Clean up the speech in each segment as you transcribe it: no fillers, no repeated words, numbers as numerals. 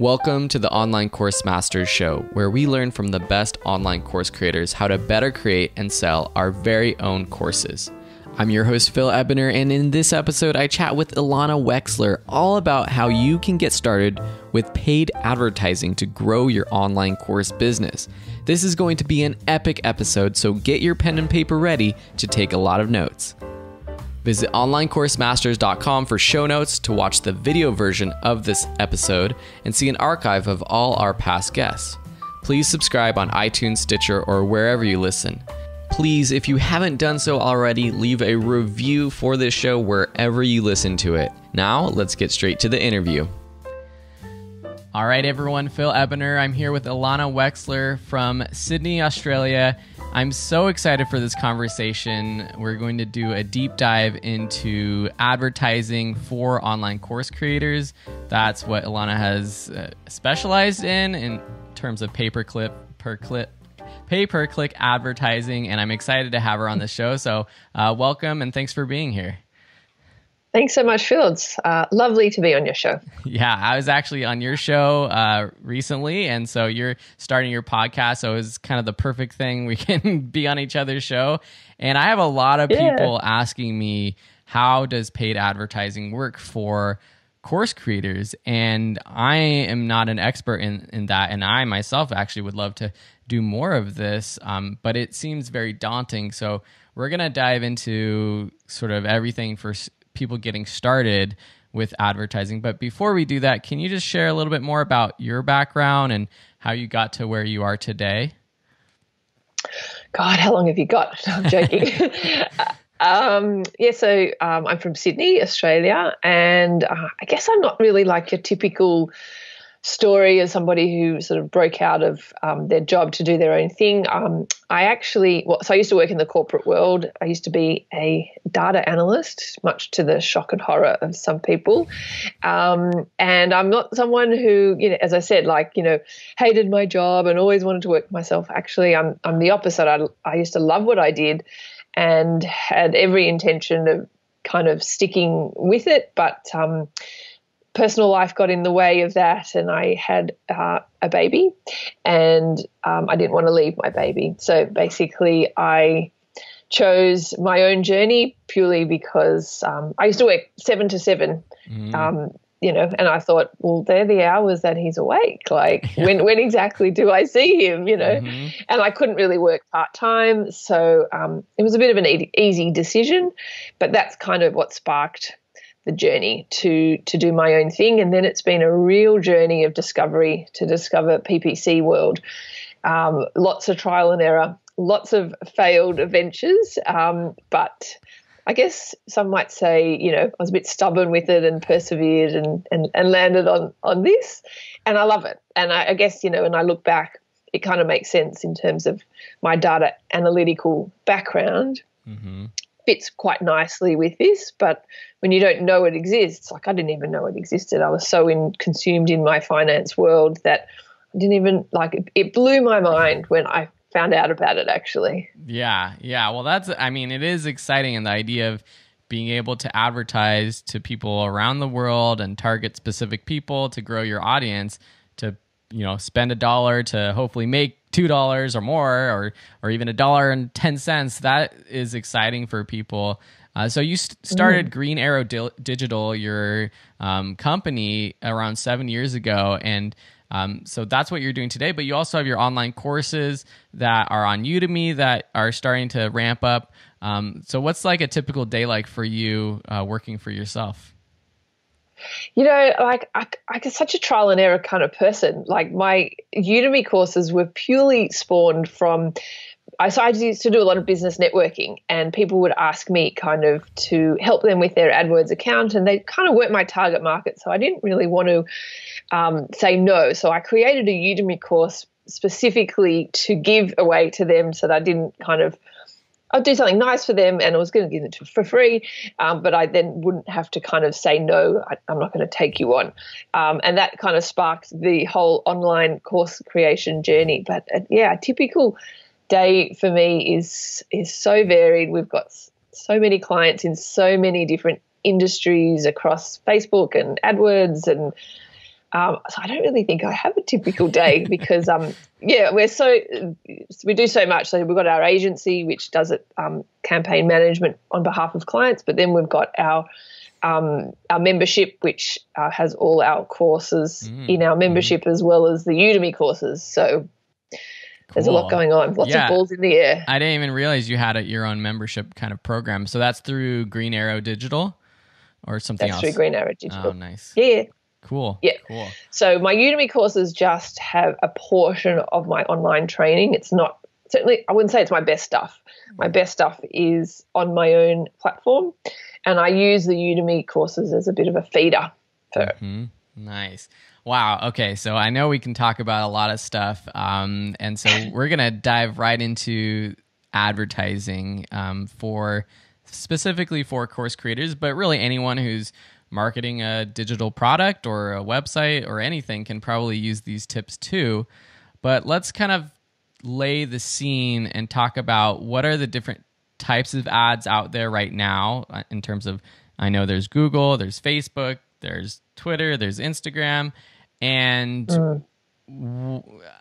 Welcome to the Online Course Masters Show, where we learn from the best online course creators how to better create and sell our very own courses. I'm your host, Phil Ebiner, and in this episode, I chat with Ilana Wechsler all about how you can get started with paid advertising to grow your online course business. This is going to be an epic episode, so get your pen and paper ready to take a lot of notes. Visit OnlineCourseMasters.com for show notes to watch the video version of this episode and see an archive of all our past guests. Please subscribe on iTunes, Stitcher, or wherever you listen. Please, if you haven't done so already, leave a review for this show wherever you listen to it. Now, let's get straight to the interview. All right, everyone, Phil Ebiner. I'm here with Ilana Wechsler from Sydney, Australia. I'm so excited for this conversation. We're going to do a deep dive into advertising for online course creators. That's what Ilana has specialized in terms of pay-per-click advertising, and I'm excited to have her on the show. So welcome, and thanks for being here. Thanks so much, Phil. It's lovely to be on your show. Yeah, I was actually on your show recently, and so you're starting your podcast, so it's kind of the perfect thing. We can be on each other's show. And I have a lot of people asking me, how does paid advertising work for course creators? And I am not an expert in that, and I myself actually would love to do more of this, but it seems very daunting. So we're going to dive into sort of everything for people getting started with advertising. But before we do that, can you just share a little bit more about your background and how you got to where you are today? God, how long have you got? No, I'm joking. So I'm from Sydney, Australia, and I guess I'm not really like your typical story as somebody who sort of broke out of their job to do their own thing. I used to work in the corporate world. I used to be a data analyst, much to the shock and horror of some people. And I'm not someone who, as I said, hated my job and always wanted to work myself. Actually, I'm the opposite. I used to love what I did and had every intention of kind of sticking with it, but personal life got in the way of that, and I had a baby, and I didn't want to leave my baby. So basically I chose my own journey purely because I used to work 7 to 7, and I thought, well, they're the hours that he's awake. When exactly do I see him, And I couldn't really work part-time. So it was a bit of an easy decision, but that's kind of what sparked the journey to do my own thing. And then it's been a real journey of discovery to discover PPC world. Lots of trial and error, lots of failed ventures, but I guess some might say, I was a bit stubborn with it and persevered and landed on this, and I love it. And I guess, when I look back, it kind of makes sense in terms of my data analytical background. Mm-hmm. Fits quite nicely with this, but when you don't know it exists, I didn't even know it existed. I was so consumed in my finance world that I didn't even it blew my mind when I found out about it, actually. Yeah. Well, it is exciting, and the idea of being able to advertise to people around the world and target specific people to grow your audience, to spend $1 to hopefully make $2 or more, or even $1.10. That is exciting for people. So you started Green Arrow Digital, your company, around 7 years ago, and so that's what you're doing today. But you also have your online courses that are on Udemy that are starting to ramp up. So what's a typical day like for you working for yourself? I was such a trial and error kind of person. My Udemy courses were purely spawned from, I used to do a lot of business networking, and people would ask me kind of to help them with their AdWords account, and they kind of weren't my target market, so I didn't really want to say no. So I created a Udemy course specifically to give away to them, so that I didn't I'd do something nice for them, and I was going to give it for free, but I then wouldn't have to kind of say, no, I'm not going to take you on. And that kind of sparked the whole online course creation journey. But a typical day for me is so varied. We've got so many clients in so many different industries across Facebook and AdWords and So I don't really think I have a typical day because, we do so much. So we've got our agency, which does it, campaign management on behalf of clients, but then we've got our membership, which has all our courses in our membership as well as the Udemy courses. So there's a lot going on, lots of balls in the air. I didn't even realize you had your own membership kind of program. So that's through Green Arrow Digital or something else? That's through Green Arrow Digital. Oh, nice. Yeah. Cool. Yeah. Cool. So my Udemy courses just have a portion of my online training. It's not, certainly, I wouldn't say it's my best stuff. My best stuff is on my own platform, and I use the Udemy courses as a bit of a feeder for it. Nice. Wow. Okay. So I know we can talk about a lot of stuff. And so we're going to dive right into advertising specifically for course creators, but really anyone who's marketing a digital product or a website or anything can probably use these tips too. But let's kind of lay the scene and talk about what are the different types of ads out there right now in terms of, I know there's Google, there's Facebook, there's Twitter, there's Instagram. And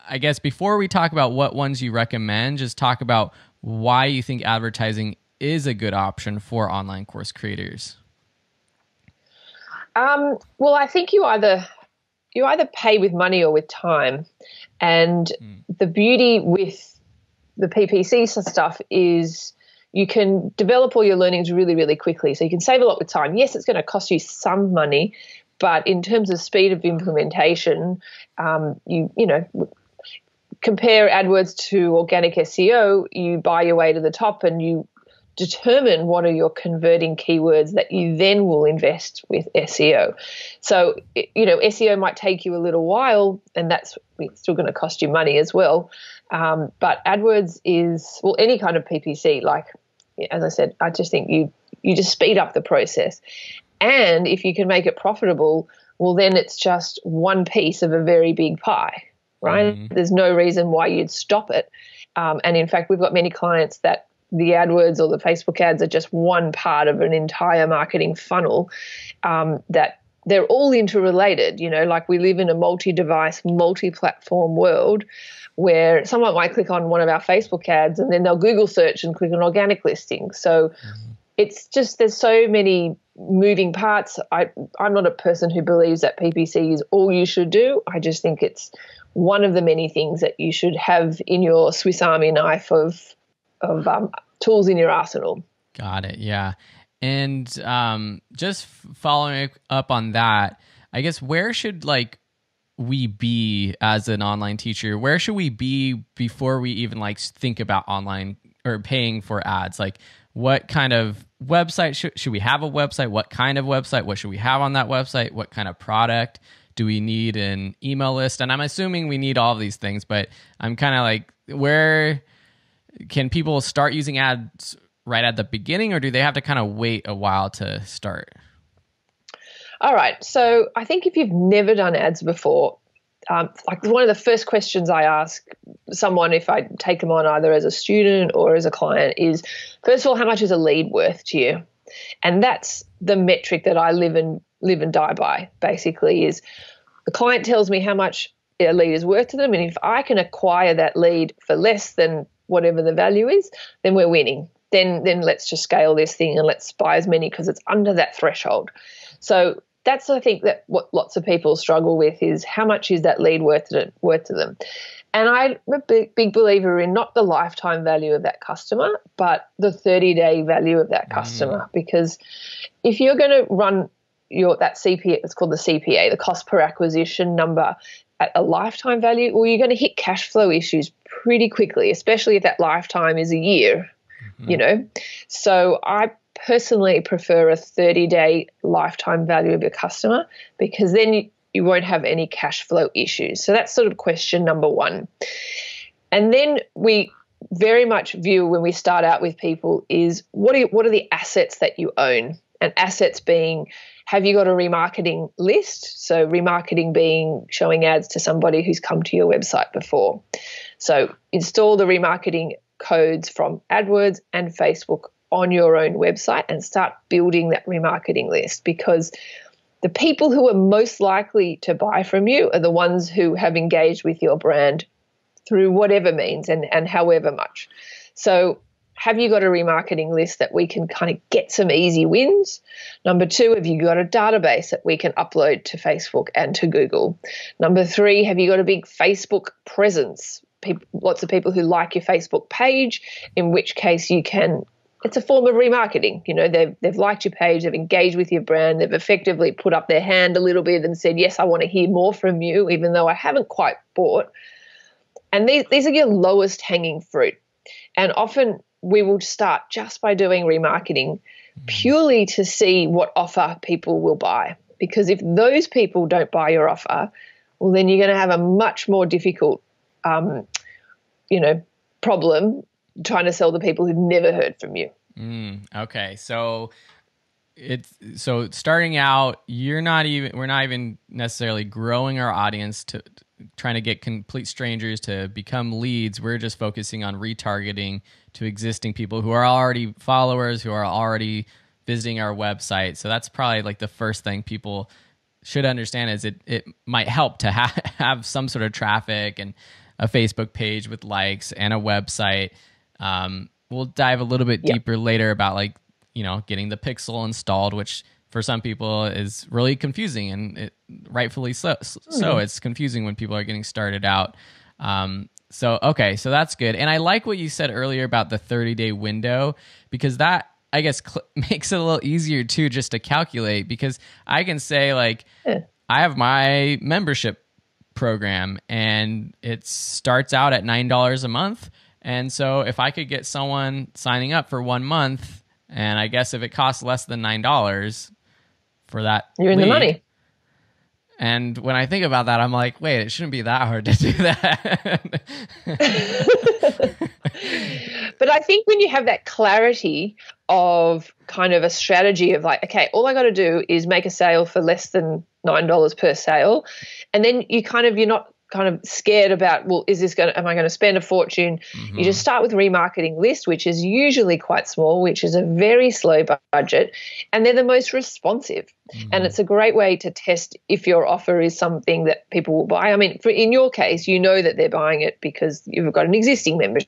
I guess before we talk about what ones you recommend, just talk about why you think advertising is a good option for online course creators. Well, I think you either pay with money or with time, and the beauty with the PPC stuff is you can develop all your learnings really, really quickly. So you can save a lot with time. Yes, it's going to cost you some money, but in terms of speed of implementation, compare AdWords to organic SEO. You buy your way to the top, and you determine what are your converting keywords that you then will invest with SEO. So, SEO might take you a little while, and that's still going to cost you money as well. But AdWords is, any kind of PPC, like, as I said, I just think you just speed up the process. And if you can make it profitable, then it's just one piece of a very big pie, right? There's no reason why you'd stop it. And in fact, we've got many clients that the AdWords or the Facebook ads are just one part of an entire marketing funnel, that they're all interrelated. Like we live in a multi-device, multi-platform world where someone might click on one of our Facebook ads and then they'll Google search and click on organic listing. So it's just, there's so many moving parts. I'm not a person who believes that PPC is all you should do. I just think it's one of the many things that you should have in your Swiss Army knife of tools in your arsenal. Got it. Yeah. And just following up on that, I guess where should we be as an online teacher? Where should we be before we even think about online or paying for ads? What kind of website should we have a website? What kind of website? What should we have on that website? What kind of product? Do we need an email list? And I'm assuming we need all of these things, but I'm kind of where can people start using ads right at the beginning, or do they have to kind of wait a while to start? All right. So I think if you've never done ads before, one of the first questions I ask someone if I take them on either as a student or as a client is, first of all, how much is a lead worth to you? And that's the metric that I live and die by, basically, is the client tells me how much a lead is worth to them. And if I can acquire that lead for less than whatever the value is, then we're winning. Then let's just scale this thing and let's buy as many because it's under that threshold. So that's, I think, that what lots of people struggle with is how much is that lead worth to them. And I'm a big believer in not the lifetime value of that customer, but the 30-day value of that customer. Because if you're going to run that CPA, it's called the CPA, the cost per acquisition number, at a lifetime value, you're going to hit cash flow issues pretty quickly, especially if that lifetime is a year, So I personally prefer a 30-day lifetime value of your customer, because then you won't have any cash flow issues. So that's sort of question number one. And then we very much view when we start out with people is what are the assets that you own? And assets being, have you got a remarketing list? So remarketing being showing ads to somebody who's come to your website before. So install the remarketing codes from AdWords and Facebook on your own website and start building that remarketing list, because the people who are most likely to buy from you are the ones who have engaged with your brand through whatever means and however much. So have you got a remarketing list that we can kind of get some easy wins? Number two, have you got a database that we can upload to Facebook and to Google? Number three, have you got a big Facebook presence? Lots of people who like your Facebook page, in which case you can – it's a form of remarketing. You know, they've liked your page, they've engaged with your brand, they've effectively put up their hand a little bit and said, yes, I want to hear more from you, even though I haven't quite bought. And these are your lowest hanging fruit. And often we will start just by doing remarketing purely to see what offer people will buy. Because if those people don't buy your offer, well, then you're going to have a much more difficult, problem trying to sell the people who've never heard from you. Okay. So starting out, we're not even necessarily growing our audience to trying to get complete strangers to become leads. We're just focusing on retargeting to existing people who are already followers, who are already visiting our website. So that's probably like the first thing people should understand is it might help to have some sort of traffic and a Facebook page with likes and a website. We'll dive a little bit deeper later about getting the pixel installed, which for some people is really confusing, and rightfully so. So it's confusing when people are getting started out. So that's good. And I like what you said earlier about the 30-day window, because that, I guess, makes it a little easier too, just to calculate, because I can say I have my membership program and it starts out at $9 a month. And so if I could get someone signing up for 1 month, and I guess if it costs less than $9 for that, you're in the money. And when I think about that, I'm like, wait, it shouldn't be that hard to do that. But I think when you have that clarity of kind of a strategy of like, okay, all I got to do is make a sale for less than $9 per sale. And then you're not kind of scared about, well, am I going to spend a fortune? Mm-hmm. You just start with remarketing list, which is usually quite small, which is a very slow budget, and they're the most responsive. Mm-hmm. And it's a great way to test if your offer is something that people will buy. I mean, in your case, you know that they're buying it because you've got an existing membership.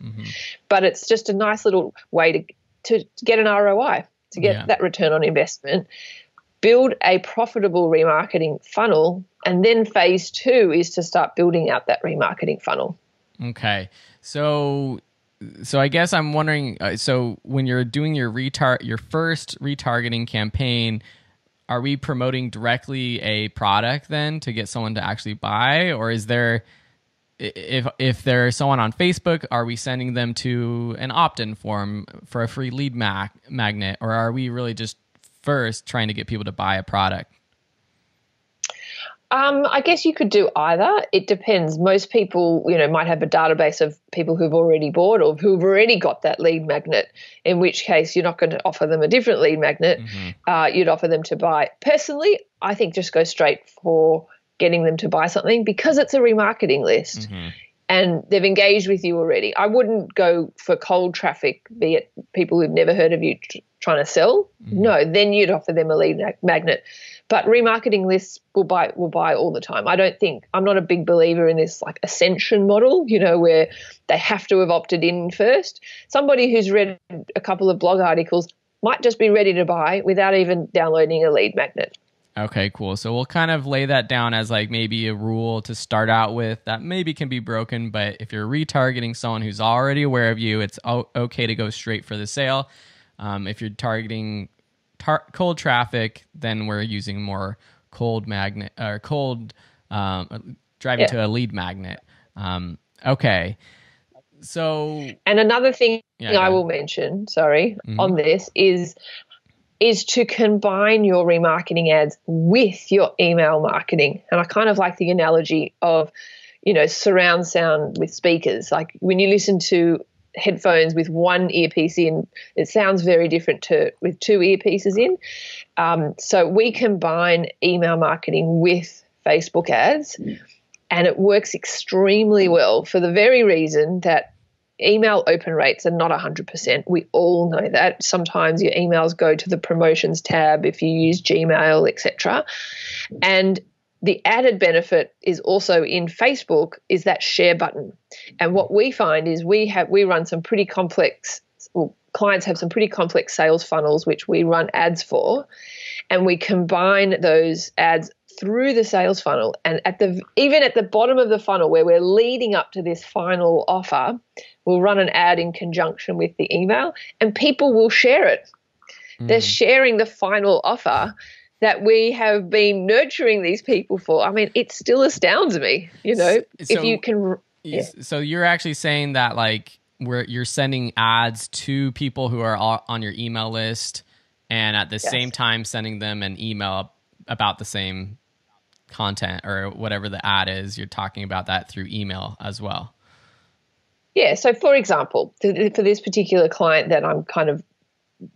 Mm-hmm. But it's just a nice little way to get an ROI, to get that return on investment, build a profitable remarketing funnel, and then phase two is to start building out that remarketing funnel. Okay. So I guess I'm wondering, so when you're doing your first retargeting campaign, are we promoting directly a product then to get someone to actually buy? Or is there, if there's someone on Facebook, are we sending them to an opt-in form for a free lead magnet? Or are we really just first trying to get people to buy a product? I guess you could do either. It depends. Most people, might have a database of people who've already bought or who've already got that lead magnet, in which case you're not going to offer them a different lead magnet. Mm-hmm. You'd offer them to buy. Personally, I think just go straight for getting them to buy something because it's a remarketing list. Mm-hmm. And they've engaged with you already. I wouldn't go for cold traffic, be it people who've never heard of you trying to sell. Mm-hmm. No, then you'd offer them a lead magnet. But remarketing lists will buy all the time. I'm not a big believer in this like ascension model, where they have to have opted in first. Somebody who's read a couple of blog articles might just be ready to buy without even downloading a lead magnet. Okay, cool. So we'll kind of lay that down as like maybe a rule to start out with that maybe can be broken, but if you're retargeting someone who's already aware of you, it's okay to go straight for the sale. If you're targeting cold traffic, then we're using more cold magnet or cold driving to a lead magnet. Okay. So, and another thing I will mention, on this is to combine your remarketing ads with your email marketing. And I kind of like the analogy of, surround sound with speakers. Like when you listen to headphones with one earpiece in, it sounds very different to with two earpieces in. So we combine email marketing with Facebook ads, and it works extremely well for the very reason that email open rates are not 100%. We all know that. Sometimes your emails go to the promotions tab if you use Gmail, etc. And the added benefit is also in Facebook is that share button. And what we find is we run some pretty complex, well, clients have some pretty complex sales funnels which we run ads for, and we combine those ads through the sales funnel, and even at the bottom of the funnel where we're leading up to this final offer, we'll run an ad in conjunction with the email, and people will share it. They're sharing the final offer that we have been nurturing these people for. I mean, it still astounds me, you know, so if you can. Yeah. So you're actually saying that like you're sending ads to people who are on your email list, and at the same time sending them an email about the same content or whatever the ad is. You're talking about that through email as well. Yeah. So for example, for this particular client that I'm kind of,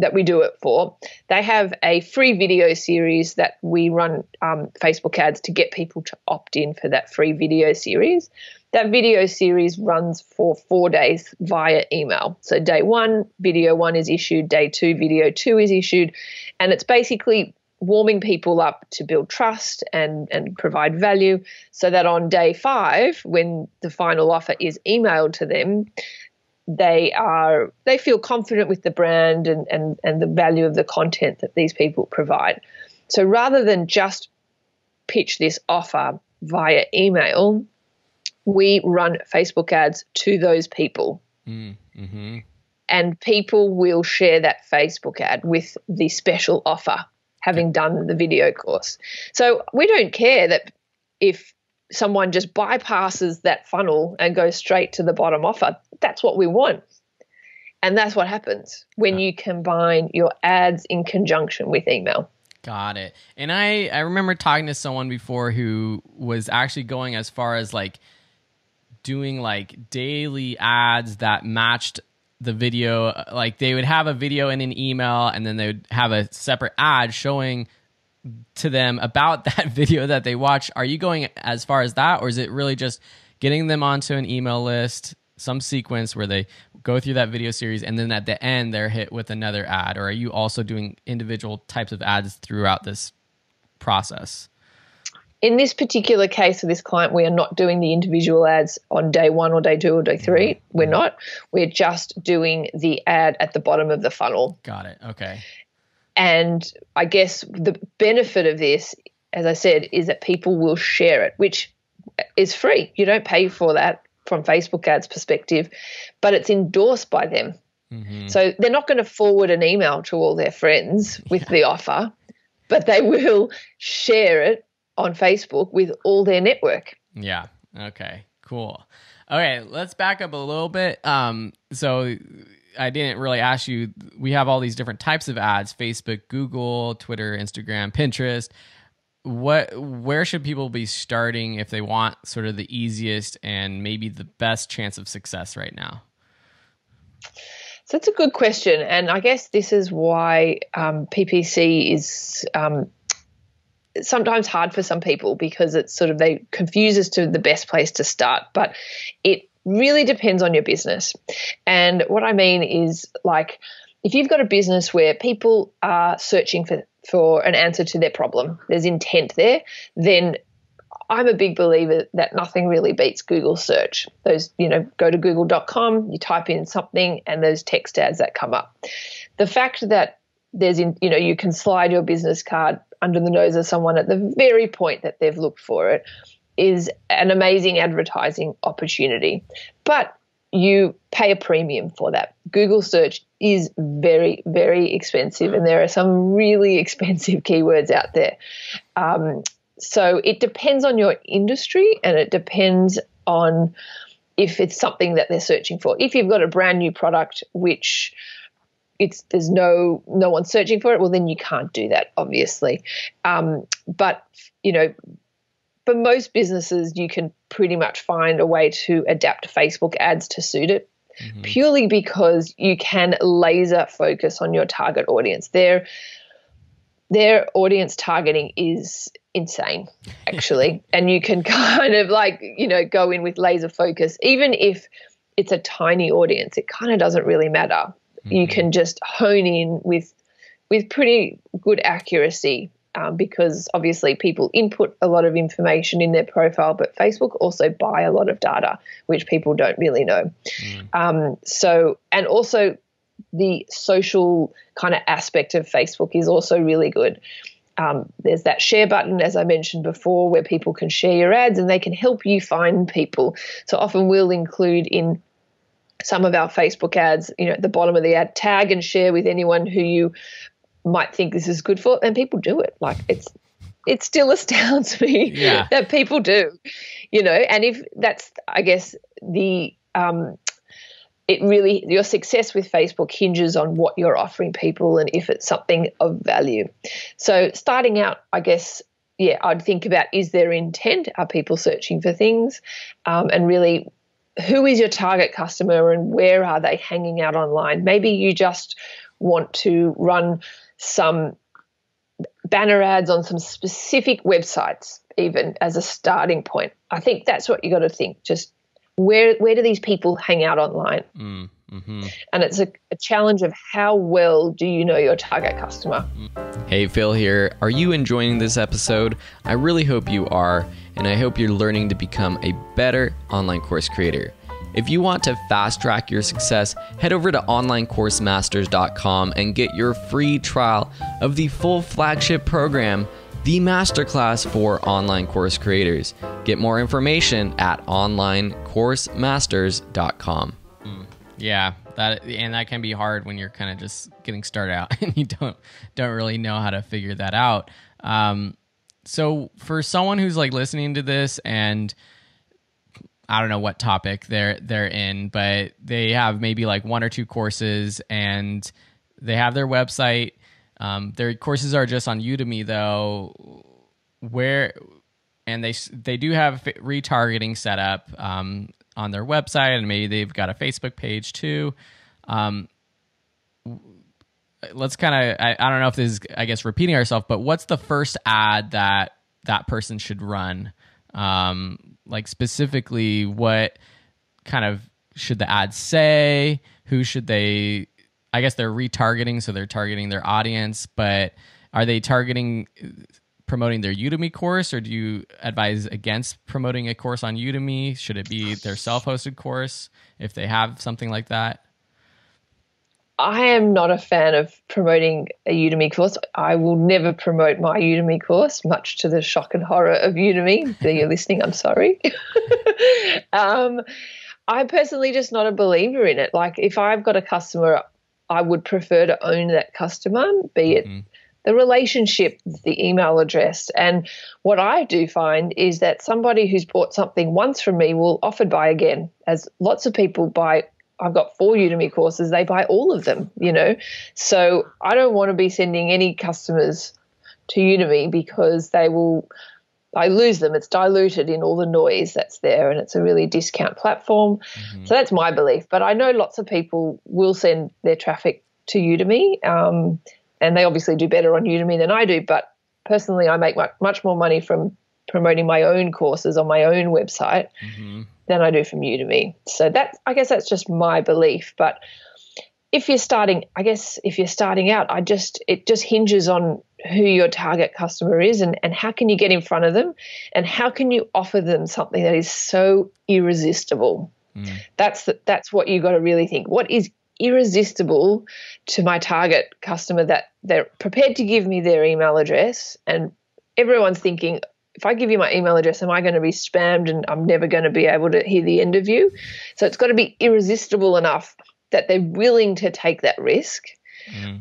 that we do it for, they have a free video series that we run Facebook ads to get people to opt in for that free video series. That video series runs for 4 days via email. So day one, video one is issued. Day two, video two is issued. And it's basically warming people up to build trust and provide value, so that on day five, when the final offer is emailed to them, they feel confident with the brand and the value of the content that these people provide. So rather than just pitch this offer via email, we run Facebook ads to those people. Mm-hmm. And people will share that Facebook ad with the special offer, having done the video course. So we don't care that if someone just bypasses that funnel and goes straight to the bottom offer. That's what we want. And that's what happens when you combine your ads in conjunction with email. Got it. And I remember talking to someone before who was actually going as far as like doing like daily ads that matched the video. Like they would have a video in an email, and then they would have a separate ad showing to them about that video that they watched. Are you going as far as that, or is it really just getting them onto an email list, some sequence where they go through that video series, and then at the end they're hit with another ad? Or are you also doing individual types of ads throughout this process? In this particular case of this client, we are not doing the individual ads on day one or day two or day three. Mm-hmm. We're not. We're just doing the ad at the bottom of the funnel. Got it. Okay. And I guess the benefit of this, as I said, is that people will share it, which is free. You don't pay for that from Facebook ads perspective, but it's endorsed by them. Mm-hmm. So they're not going to forward an email to all their friends with the offer, but they will share it on Facebook with all their network. Yeah. Okay, cool. All right, let's back up a little bit. So I didn't really ask you, we have all these different types of ads: Facebook, Google, Twitter, Instagram, Pinterest. Where should people be starting if they want sort of the easiest and maybe the best chance of success right now? So that's a good question. And I guess this is why PPC is sometimes hard for some people, because it's sort of, they confuse us to the best place to start, but it really depends on your business. And what I mean is, like, if you've got a business where people are searching for an answer to their problem, there's intent there, then I'm a big believer that nothing really beats Google search. Those, you know, go to google.com, you type in something, and those text ads that come up. The fact that there's, you know, you can slide your business card under the nose of someone at the very point that they've looked for it is an amazing advertising opportunity, but you pay a premium for that. Google search is very, very expensive, and there are some really expensive keywords out there. So it depends on your industry, and it depends on if it's something that they're searching for. If you've got a brand new product which there's no one searching for it, well, then you can't do that, obviously. But, you know, for most businesses, you can pretty much find a way to adapt Facebook ads to suit it, purely because you can laser focus on your target audience. Their audience targeting is insane, actually, and you can kind of, like, you know, go in with laser focus. Even if it's a tiny audience, it kind of doesn't really matter. Mm-hmm. You can just hone in with pretty good accuracy because obviously people input a lot of information in their profile, but Facebook also buy a lot of data, which people don't really know. Mm. And also the social kind of aspect of Facebook is also really good. There's that share button, as I mentioned before, where people can share your ads and they can help you find people. So often we'll include in some of our Facebook ads, you know, at the bottom of the ad, tag and share with anyone who you might think this is good for, and people do it. Like it still astounds me that people do, you know. And if that's, I guess, the it really, your success with Facebook hinges on what you're offering people and if it's something of value. So starting out, I guess, I'd think about, is there intent? Are people searching for things? And really, who is your target customer and where are they hanging out online? Maybe you just want to run some banner ads on some specific websites, even as a starting point. I think that's what you got to think, just where do these people hang out online? Mm-hmm. And it's a challenge of how well do you know your target customer? Hey, Phil here. Are you enjoying this episode? I really hope you are, and I hope you're learning to become a better online course creator. If you want to fast track your success, head over to OnlineCourseMasters.com and get your free trial of the full flagship program, the Masterclass for Online Course Creators. Get more information at OnlineCourseMasters.com. Yeah, that can be hard when you're kind of just getting started out and you don't really know how to figure that out. So for someone who's like listening to this and I don't know what topic they're in, but they have maybe like one or two courses and they have their website. Their courses are just on Udemy though, and they do have retargeting set up on their website, and maybe they've got a Facebook page too. Let's kind of, I don't know if this is, I guess, repeating ourselves, but what's the first ad that person should run? Like specifically, what kind of should the ad say? Who should they, I guess they're retargeting, so they're targeting their audience, but are they targeting promoting their Udemy course, or do you advise against promoting a course on Udemy? Should it be their self-hosted course if they have something like that? I am not a fan of promoting a Udemy course. I will never promote my Udemy course, much to the shock and horror of Udemy. If you're listening, I'm sorry. I'm personally just not a believer in it. Like if I've got a customer, I would prefer to own that customer, be it the relationship, the email address. And what I do find is that somebody who's bought something once from me will often buy again, as lots of people buy. I've got 4 Udemy courses, they buy all of them, you know. So I don't want to be sending any customers to Udemy because I lose them. It's diluted in all the noise that's there, and it's a really discount platform. Mm-hmm. So that's my belief. But I know lots of people will send their traffic to Udemy, and they obviously do better on Udemy than I do. But personally, I make much more money from promoting my own courses on my own website than I do from Udemy. So I guess that's just my belief. But if you're starting out, it just hinges on who your target customer is and how can you get in front of them and how can you offer them something that is so irresistible. That's what you got to really think. What is irresistible to my target customer that they're prepared to give me their email address? And everyone's thinking, if I give you my email address, am I going to be spammed and I'm never going to be able to hear the end of you? So it's got to be irresistible enough that they're willing to take that risk.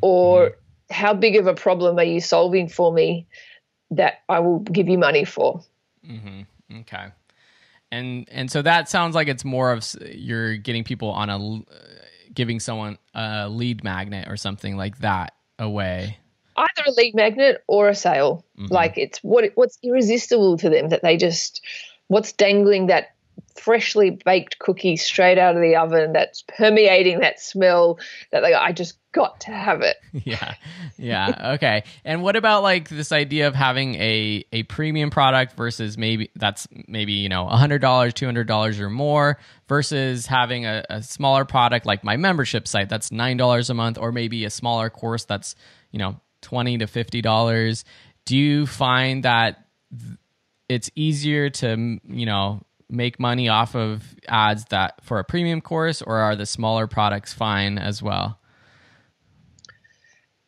Or how big of a problem are you solving for me that I will give you money for? Mm-hmm. Okay. And so that sounds like it's more of you're getting people on giving someone a lead magnet or something like that away. Either a lead magnet or a sale. Like it's what's irresistible to them, that what's dangling that freshly baked cookie straight out of the oven that's permeating that smell that they, I just got to have it. Yeah. Yeah. Okay. And what about like this idea of having a premium product versus maybe that's maybe, you know, $100, $200 or more versus having a smaller product like my membership site that's $9 a month, or maybe a smaller course that's, you know, $20 to $50. Do you find that it's easier to, you know, make money off of ads that for a premium course, or are the smaller products fine as well?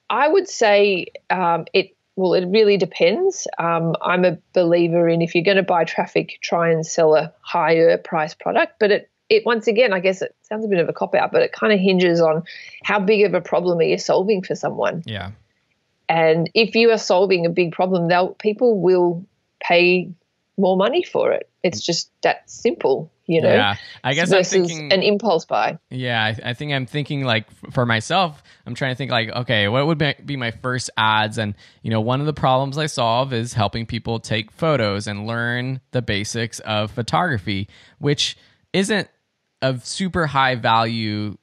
I would say it really depends. I'm a believer in if you're going to buy traffic, try and sell a higher price product. But it once again, I guess it sounds a bit of a cop out, but it kind of hinges on how big of a problem are you solving for someone. Yeah. And if you are solving a big problem, people will pay more money for it. It's just that simple, you know. Yeah, I guess versus I'm thinking an impulse buy. Yeah, I think I'm thinking like for myself, I'm trying to think like, okay, what would be my first ads? And you know, one of the problems I solve is helping people take photos and learn the basics of photography, which isn't a super high value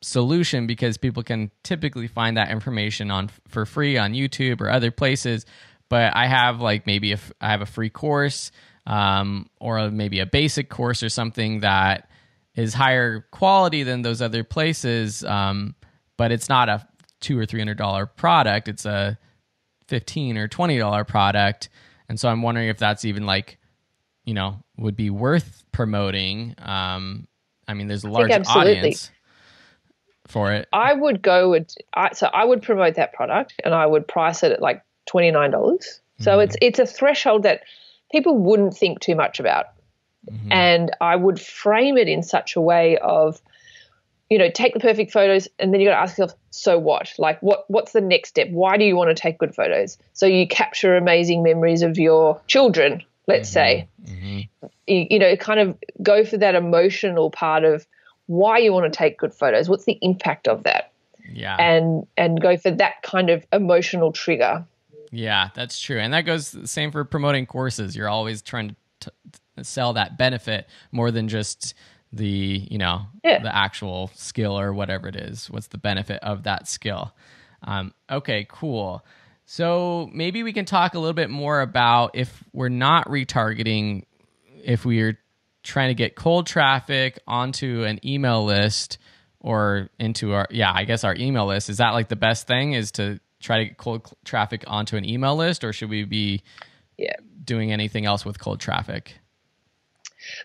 solution because people can typically find that information for free on YouTube or other places. But I have like maybe I have a free course or maybe a basic course or something that is higher quality than those other places. But it's not a $200 or $300 product. It's a $15 or $20 product. And so I'm wondering if that's even like, you know, would be worth promoting. I mean, there's a large audience for it. I would go with, so I would promote that product and I would price it at like $29. Mm-hmm. So it's a threshold that people wouldn't think too much about. Mm-hmm. And I would frame it in such a way of, you know, take the perfect photos and then you got to ask yourself, so what? Like what's the next step? Why do you want to take good photos? So you capture amazing memories of your children, let's say. Mm-hmm. You know, kind of go for that emotional part of why you want to take good photos. What's the impact of that? Yeah. And go for that kind of emotional trigger. Yeah, that's true. And that goes the same for promoting courses. You're always trying to sell that benefit more than just the, you know, the actual skill or whatever it is. What's the benefit of that skill? Okay, cool. So maybe we can talk a little bit more about if we're not retargeting, if we are trying to get cold traffic onto an email list or into our email list, is that like the best thing is to try to get cold traffic onto an email list, or should we be doing anything else with cold traffic?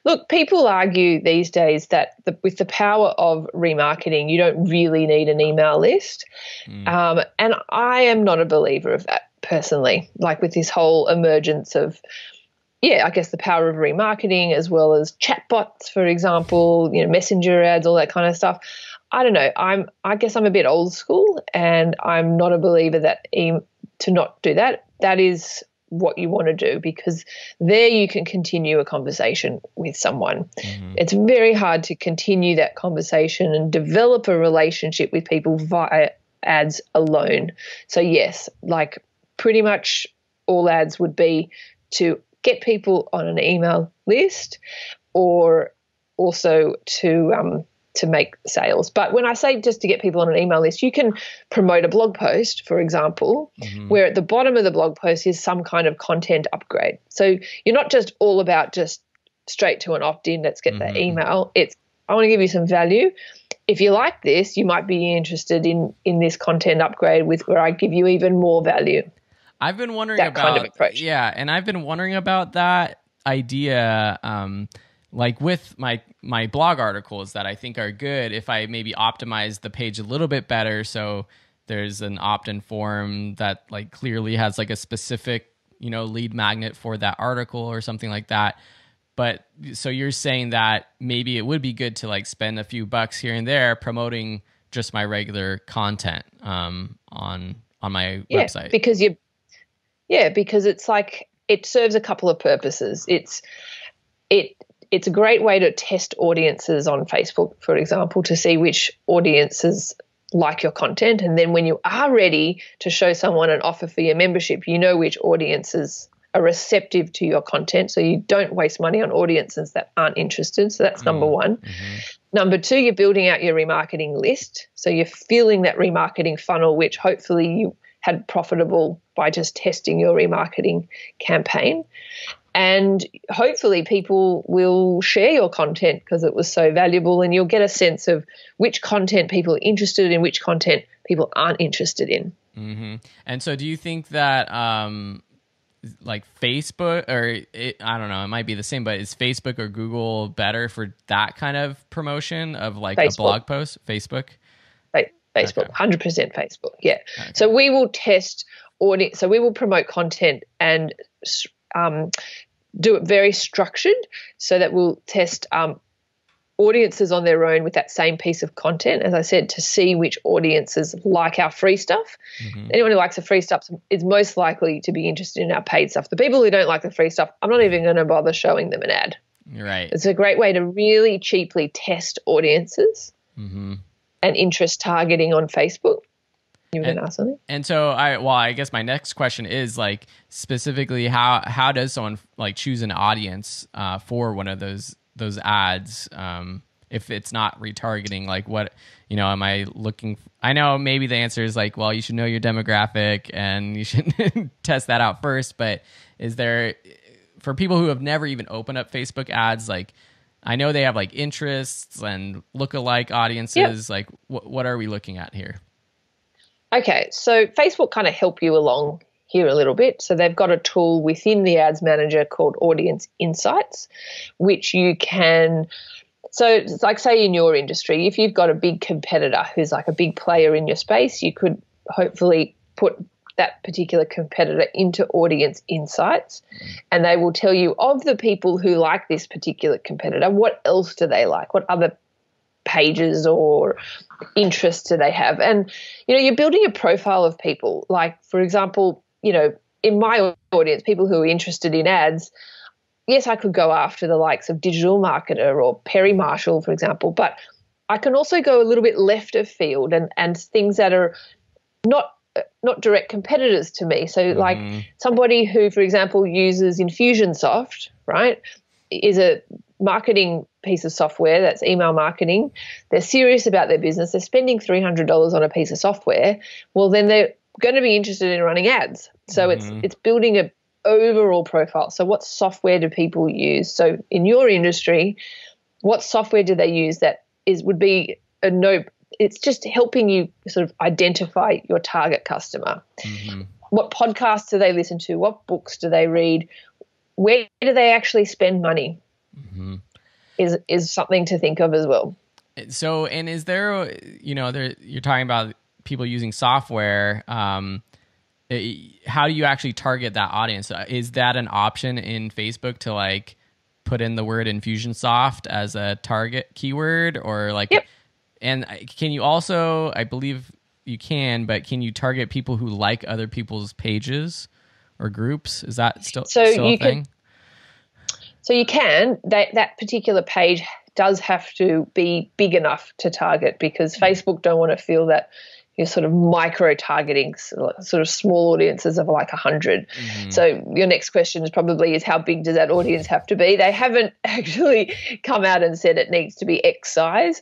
Look, people argue these days that with the power of remarketing, you don't really need an email list. Mm. And I am not a believer of that personally, like with this whole emergence of, I guess the power of remarketing as well as chatbots, for example, you know, messenger ads, all that kind of stuff. I don't know. I guess I'm a bit old school and I'm not a believer that to not do that. That is what you want to do because there you can continue a conversation with someone. Mm-hmm. It's very hard to continue that conversation and develop a relationship with people via ads alone. So yes, like pretty much all ads would be to get people on an email list or also to make sales. But when I say just to get people on an email list, you can promote a blog post, for example, mm-hmm. where at the bottom of the blog post is some kind of content upgrade. So you're not just all about just straight to an opt-in, let's get mm-hmm. that email. It's, I want to give you some value. If you like this, you might be interested in this content upgrade with where I give you even more value. I've been wondering that about, kind of approach. Yeah, and I've been wondering about that idea, like with my blog articles that I think are good, if I maybe optimize the page a little bit better, so there's an opt-in form that like clearly has like a specific, you know, lead magnet for that article or something like that. But so you're saying that maybe it would be good to like spend a few bucks here and there promoting just my regular content on my website. Because it's like it serves a couple of purposes. It's a great way to test audiences on Facebook, for example, to see which audiences like your content. And then when you are ready to show someone an offer for your membership, you know which audiences are receptive to your content, so you don't waste money on audiences that aren't interested. So that's number one. Mm-hmm. Number two, you're building out your remarketing list. So you're filling that remarketing funnel, which hopefully you had profitable by just testing your remarketing campaign. And hopefully people will share your content because it was so valuable, and you'll get a sense of which content people are interested in, which content people aren't interested in. Mm-hmm. And so do you think that like Facebook or I don't know, it might be the same, but is Facebook or Google better for that kind of promotion of like a blog post? Facebook, okay. 100% Facebook, yeah. Okay. So we will test audience. So we will promote content and do it very structured so that we'll test audiences on their own with that same piece of content, as I said, to see which audiences like our free stuff. Mm-hmm. Anyone who likes the free stuff is most likely to be interested in our paid stuff. The people who don't like the free stuff, I'm not even going to bother showing them an ad. Right. It's a great way to really cheaply test audiences and interest targeting on Facebook. You were going to ask something? And so I guess my next question is like specifically how does someone like choose an audience for one of those ads? If it's not retargeting, like what, you know, am I looking? I know maybe the answer is like, well, you should know your demographic and you should test that out first. But is there, for people who have never even opened up Facebook ads, like I know they have like interests and lookalike audiences. Yep. Like what are we looking at here? Okay, so Facebook kind of help you along here a little bit. So they've got a tool within the Ads Manager called Audience Insights, which you can – so it's like say in your industry, if you've got a big competitor who's like a big player in your space, you could hopefully put that particular competitor into Audience Insights, and they will tell you of the people who like this particular competitor, what else do they like, what other pages or interests do they have? And, you know, you're building a profile of people. Like, for example, you know, in my audience, people who are interested in ads, yes, I could go after the likes of Digital Marketer or Perry Marshall, for example, but I can also go a little bit left of field and things that are not direct competitors to me. So like somebody who, for example, uses Infusionsoft, right, is a marketing piece of software that's email marketing. They're serious about their business. They're spending $300 on a piece of software. Well, then they're going to be interested in running ads. So it's building an overall profile. So what software do people use? So in your industry, what software do they use that is would be a no? It's just helping you sort of identify your target customer. Mm-hmm. What podcasts do they listen to? What books do they read? Where do they actually spend money? Mm-hmm. Is something to think of as well. So, and is there, you know, you're talking about people using software. How do you actually target that audience? Is that an option in Facebook to like put in the word Infusionsoft as a target keyword or like, yep. And can you also, I believe you can, but can you target people who like other people's pages or groups? Is that still a thing? So you can, that particular page does have to be big enough to target because Facebook don't want to feel that you're sort of micro-targeting sort of small audiences of like 100. Mm-hmm. So your next question is probably how big does that audience have to be? They haven't actually come out and said it needs to be X size,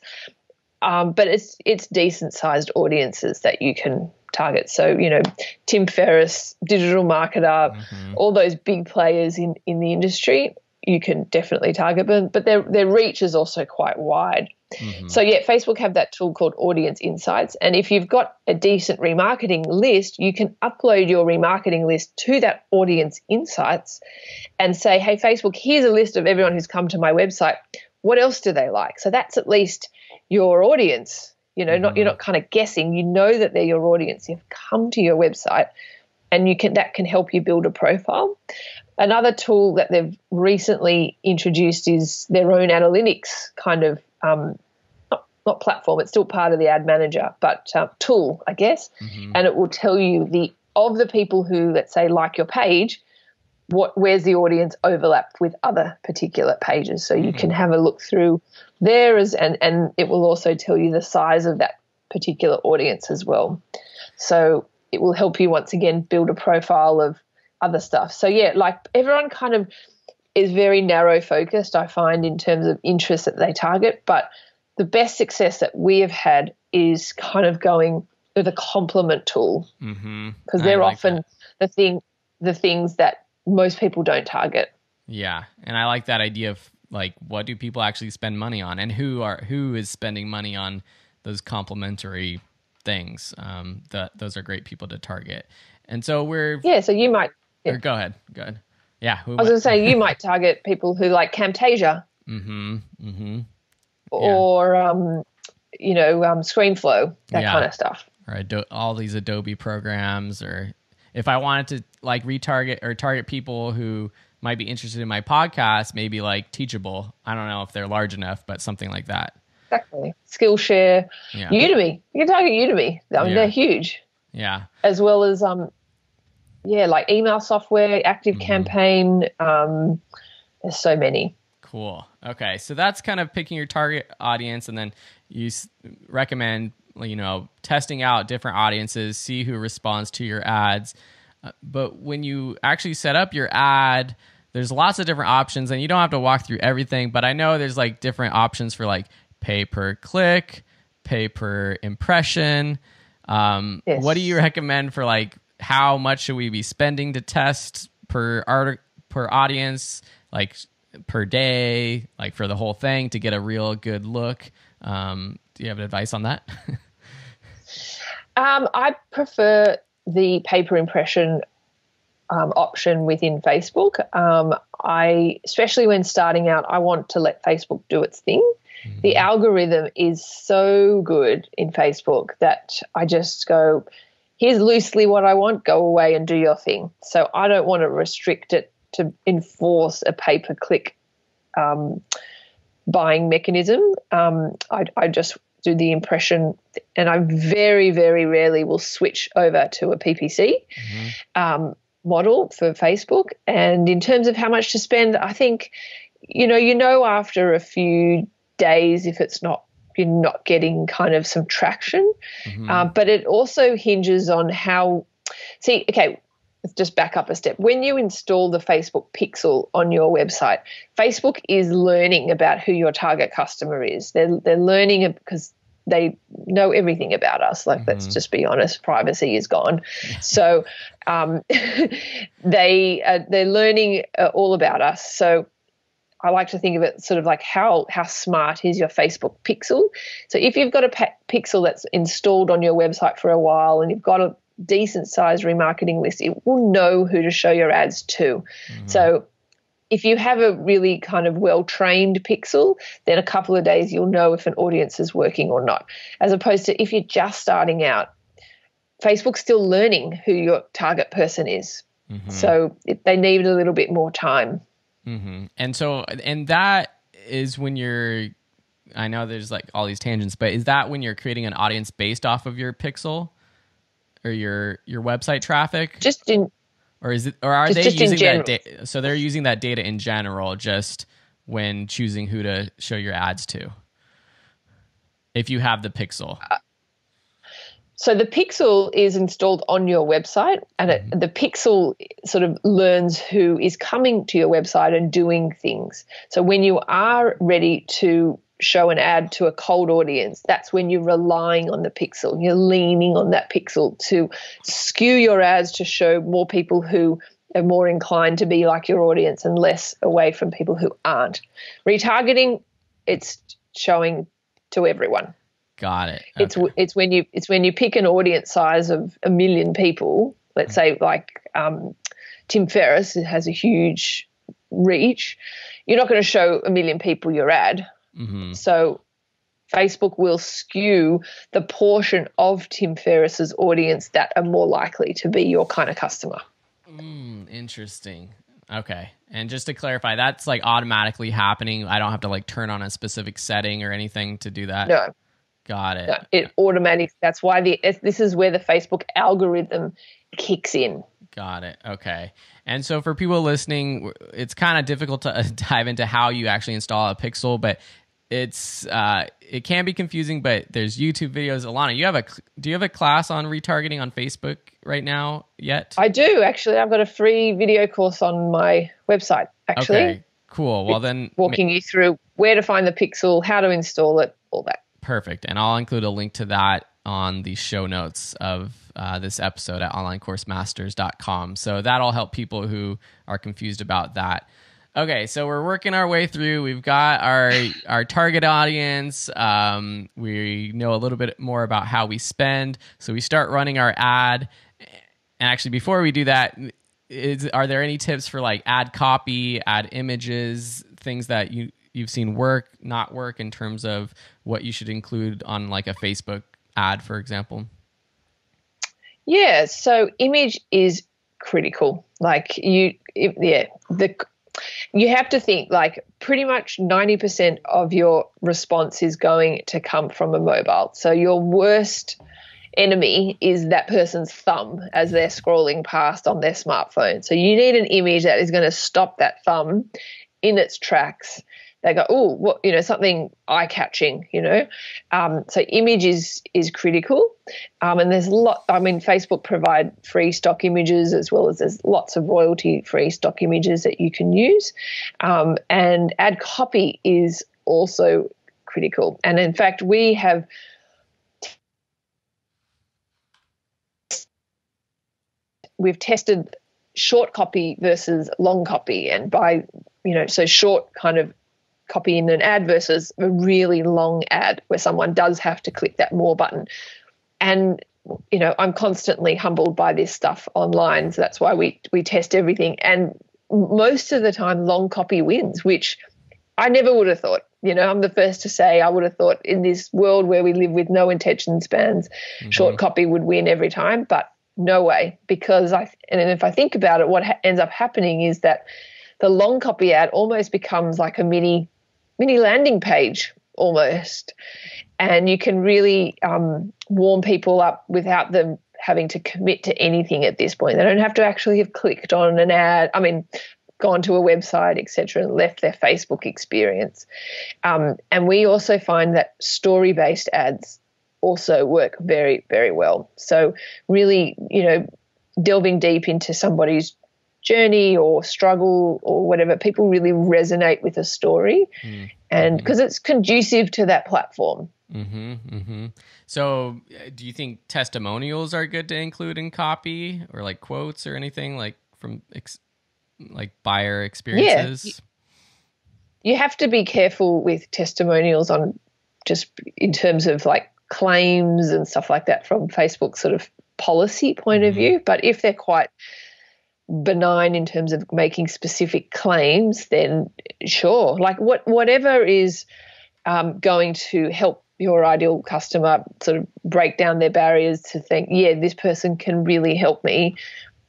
but it's decent-sized audiences that you can target. So, you know, Tim Ferriss, Digital Marketer, all those big players in the industry, you can definitely target them, but their reach is also quite wide. Mm-hmm. So, yeah, Facebook have that tool called Audience Insights, and if you've got a decent remarketing list, you can upload your remarketing list to that Audience Insights and say, hey, Facebook, here's a list of everyone who's come to my website. What else do they like? So that's at least your audience. You know, you're not kind of guessing. You know that they're your audience. You've come to your website, and that can help you build a profile. Another tool that they've recently introduced is their own analytics kind of, not platform, it's still part of the Ad Manager, but tool, I guess. Mm-hmm. And it will tell you of the people who, let's say, like your page, where's the audience overlapped with other particular pages. So you can have a look through there and it will also tell you the size of that particular audience as well. So it will help you once again build a profile of other stuff. So yeah, like everyone kind of is very narrow focused, I find, in terms of interests that they target. But the best success that we have had is kind of going with a complement tool, because they're like often that. the things that most people don't target. Yeah. And I like that idea of like, what do people actually spend money on, and who is spending money on those complementary things? Those are great people to target. And so we're, yeah. So you might, yeah. Go ahead. Yeah. I was going to say, you might target people who like Camtasia or, ScreenFlow, that kind of stuff. Or all these Adobe programs. Or if I wanted to like retarget or target people who might be interested in my podcast, maybe like Teachable. I don't know if they're large enough, but something like that. Exactly. Skillshare, Udemy. You can target Udemy. I mean, they're huge. Yeah. As well as, like email software, ActiveCampaign. There's so many. Cool. Okay. So that's kind of picking your target audience, and then you recommend, testing out different audiences, see who responds to your ads. But when you actually set up your ad, there's lots of different options, and you don't have to walk through everything, but I know there's like different options for like pay per click, pay per impression. What do you recommend for like, how much should we be spending to test per audience? Like, per day, like for the whole thing to get a real good look. Do you have advice on that? I prefer the pay per impression option within Facebook. Especially when starting out, I want to let Facebook do its thing. Mm-hmm. The algorithm is so good in Facebook that I just go, here's loosely what I want, go away and do your thing. So I don't want to restrict it to enforce a pay-per-click buying mechanism. I just do the impression, and I very, very rarely will switch over to a PPC model for Facebook. And in terms of how much to spend, I think, after a few days if it's not, you're not getting kind of some traction. But it also hinges on how – let's just back up a step. When you install the Facebook pixel on your website, Facebook is learning about who your target customer is. They're learning it because they know everything about us. Like, let's just be honest, privacy is gone. So they're learning all about us. So I like to think of it sort of like how smart is your Facebook pixel. So if you've got a pixel that's installed on your website for a while, and you've got a decent sized remarketing list, it will know who to show your ads to. So if you have a really kind of well-trained pixel, then a couple of days you'll know if an audience is working or not, as opposed to if you're just starting out, Facebook's still learning who your target person is. So they need a little bit more time. And that is when you're, I know there's like all these tangents, but is that when you're creating an audience based off of your pixel? Or your website traffic, or are they using that data? So they're using that data in general, just when choosing who to show your ads to, if you have the pixel. So the pixel is installed on your website, and the pixel sort of learns who is coming to your website and doing things. So when you are ready to show an ad to a cold audience, that's when you're relying on the pixel. You're leaning on that pixel to skew your ads to show more people who are more inclined to be like your audience and less away from people who aren't. Retargeting, it's showing to everyone. Got it. Okay. It's when you pick an audience size of 1 million people, let's say like Tim Ferriss has a huge reach, you're not going to show 1 million people your ad. So Facebook will skew the portion of Tim Ferriss's audience that are more likely to be your kind of customer. Interesting. Okay. And just to clarify, that's like automatically happening. I don't have to like turn on a specific setting or anything to do that. No. Got it. No, it automatically. That's why this is where the Facebook algorithm kicks in. Got it. Okay. And so for people listening, it's kind of difficult to dive into how you actually install a pixel, but It can be confusing, but there's YouTube videos. Ilana, do you have a class on retargeting on Facebook right now yet? I do, actually. I've got a free video course on my website, actually. Okay, cool. Well, then walking you through where to find the pixel, how to install it, all that. Perfect. And I'll include a link to that on the show notes of this episode at OnlineCourseMasters.com. So that'll help people who are confused about that. Okay, so we're working our way through. We've got our target audience. We know a little bit more about how we spend. So we start running our ad. And actually, before we do that, are there any tips for like ad copy, ad images, things that you've seen work, not work in terms of what you should include on like a Facebook ad, for example? Yeah, so image is critical. Like you have to think like pretty much 90% of your response is going to come from a mobile. So your worst enemy is that person's thumb as they're scrolling past on their smartphone. So you need an image that is going to stop that thumb in its tracks. They go, oh, what, you know, something eye-catching, you know. So image is critical. And there's Facebook provide free stock images, as well as there's lots of royalty-free stock images that you can use. And ad copy is also critical. And, in fact, we have – we've tested short copy versus long copy. And by, you know, so short kind of copy in an ad versus a really long ad where someone does have to click that more button. And, you know, I'm constantly humbled by this stuff online. So that's why we test everything. And most of the time, long copy wins, which I never would have thought. You know, I'm the first to say I would have thought in this world where we live with no attention spans, mm-hmm. short copy would win every time, but no way. Because if I think about it, what ends up happening is that the long copy ad almost becomes like a mini landing page almost, and you can really warm people up without them having to commit to anything at this point. They don't have to actually have clicked on an ad, gone to a website, etc., and left their Facebook experience. And we also find that story-based ads also work very, very well. So really, you know, delving deep into somebody's journey or struggle or whatever, people really resonate with a story, mm-hmm. and because it's conducive to that platform. Mm-hmm, mm-hmm. So do you think testimonials are good to include in copy, or like quotes or anything like from like buyer experiences? Yeah. You have to be careful with testimonials on just in terms of like claims and stuff like that from Facebook's sort of policy point mm-hmm. of view. But if they're quite benign in terms of making specific claims, then sure, like whatever is going to help your ideal customer sort of break down their barriers to think, yeah, this person can really help me,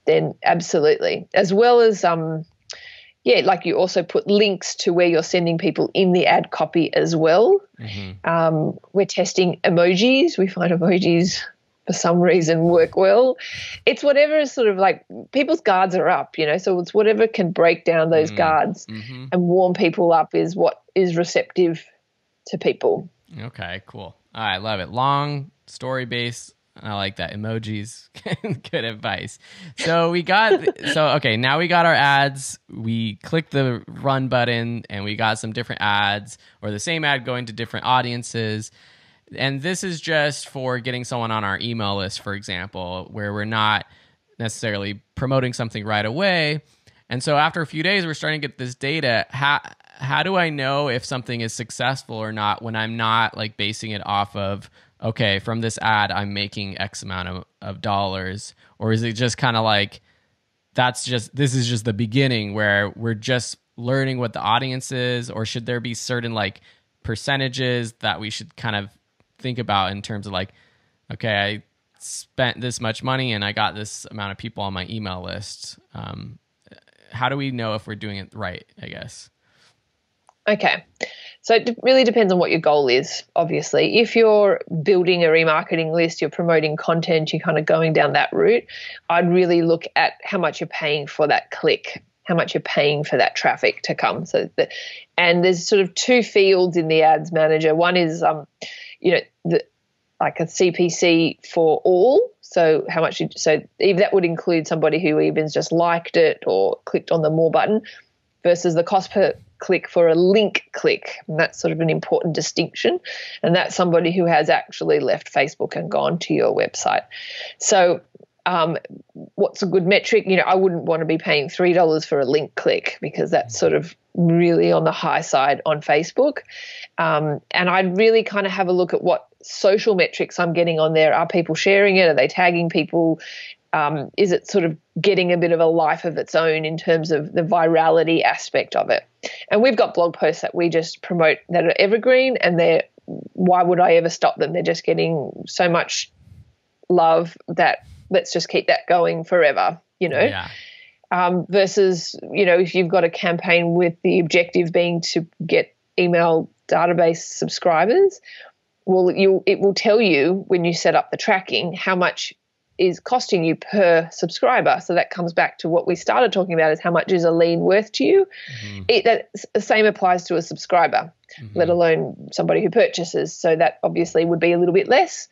then absolutely. As well as like you also put links to where you're sending people in the ad copy as well. Mm-hmm. We're testing emojis. We find emojis for some reason work well. It's whatever is sort of like people's guards are up, you know, so it's whatever can break down those mm-hmm. guards mm-hmm. and warm people up is what is receptive to people. Okay, cool. All right, love it. Long, story-based. I like that. Emojis, good advice. So now we got our ads. We clicked the run button and we got some different ads, or the same ad going to different audiences. And this is just for getting someone on our email list, for example, where we're not necessarily promoting something right away. And so after a few days, we're starting to get this data. How do I know if something is successful or not when I'm not like basing it off of, okay, from this ad, I'm making X amount of dollars? Or is it just kind of like, this is just the beginning where we're just learning what the audience is? Or should there be certain like percentages that we should kind of think about in terms of like, okay, I spent this much money and I got this amount of people on my email list? How do we know if we're doing it right, I guess? Okay. So it really depends on what your goal is, obviously. If you're building a remarketing list, you're promoting content, you're kind of going down that route, I'd really look at how much you're paying for that click. how much you're paying for that traffic to come. So, and there's sort of two fields in the ads manager. One is, like a CPC for all. So how much? So if that would include somebody who even just liked it or clicked on the more button, versus the cost per click for a link click. And that's sort of an important distinction. And that's somebody who has actually left Facebook and gone to your website. So what's a good metric? You know, I wouldn't want to be paying $3 for a link click, because that's sort of really on the high side on Facebook. And I'd really kind of have a look at what social metrics I'm getting on there. Are people sharing it? Are they tagging people? Is it sort of getting a bit of a life of its own in terms of the virality aspect of it? And we've got blog posts that we just promote that are evergreen, and they're, why would I ever stop them? They're just getting so much love that let's just keep that going forever, you know. Yeah. Versus, you know, if you've got a campaign with the objective being to get email database subscribers, well, it will tell you when you set up the tracking how much is costing you per subscriber. So that comes back to what we started talking about, is how much is a lead worth to you. Mm-hmm. That the same applies to a subscriber, mm-hmm. let alone somebody who purchases. So that obviously would be a little bit less.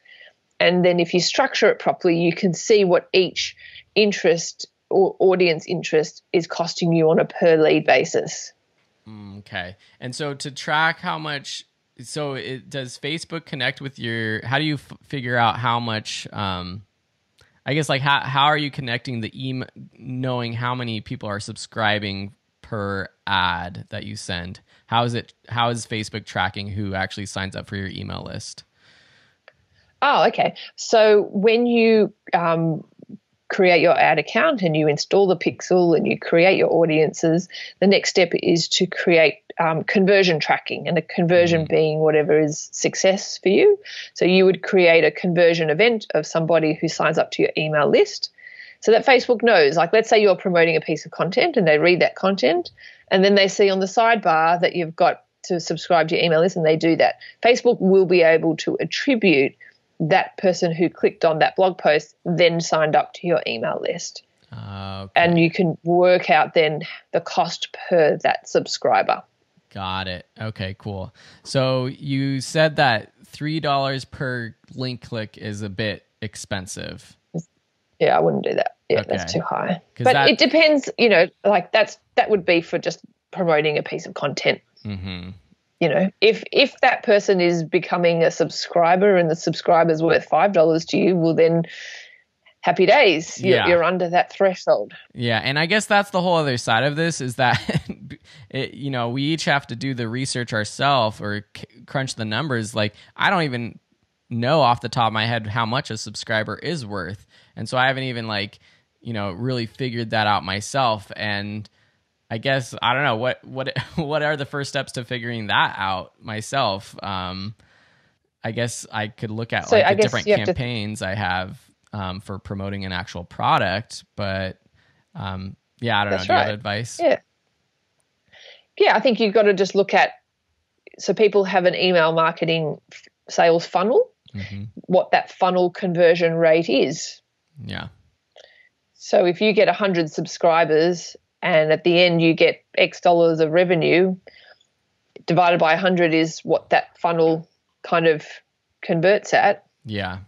And then if you structure it properly, you can see what each interest or audience interest is costing you on a per lead basis. Okay. And so to track how much, so does Facebook connect with your, how do you figure out how much, I guess, like how are you connecting the email, knowing how many people are subscribing per ad that you send? How is Facebook tracking who actually signs up for your email list? Oh, okay. So when you create your ad account and you install the pixel and you create your audiences, the next step is to create conversion tracking, and a conversion being whatever is success for you. So you would create a conversion event of somebody who signs up to your email list, so that Facebook knows, like, let's say you're promoting a piece of content and they read that content, and then they see on the sidebar that you've got to subscribe to your email list, and they do that. Facebook will be able to attribute that person who clicked on that blog post then signed up to your email list. Okay. And you can work out then the cost per that subscriber. Got it. Okay, cool. So you said that $3 per link click is a bit expensive. Yeah, I wouldn't do that. Yeah, okay. That's too high. But it depends, you know, like that would be for just promoting a piece of content. Mm-hmm. You know, if that person is becoming a subscriber and the subscriber's worth $5 to you, well then happy days. You're under that threshold. Yeah, and I guess that's the whole other side of this, is that you know, we each have to do the research ourselves or crunch the numbers. Like, I don't even know off the top of my head how much a subscriber is worth. And so I haven't even, like, you know, really figured that out myself. And I guess, I don't know, what are the first steps to figuring that out myself? I guess I could look at, so like the different campaigns I have for promoting an actual product, but yeah, I don't know. Do you have advice? Yeah, I think you've got to just look at, so people have an email marketing sales funnel, mm-hmm. what that funnel conversion rate is. Yeah. So if you get 100 subscribers and at the end you get X dollars of revenue, divided by 100 is what that funnel kind of converts at. Yeah.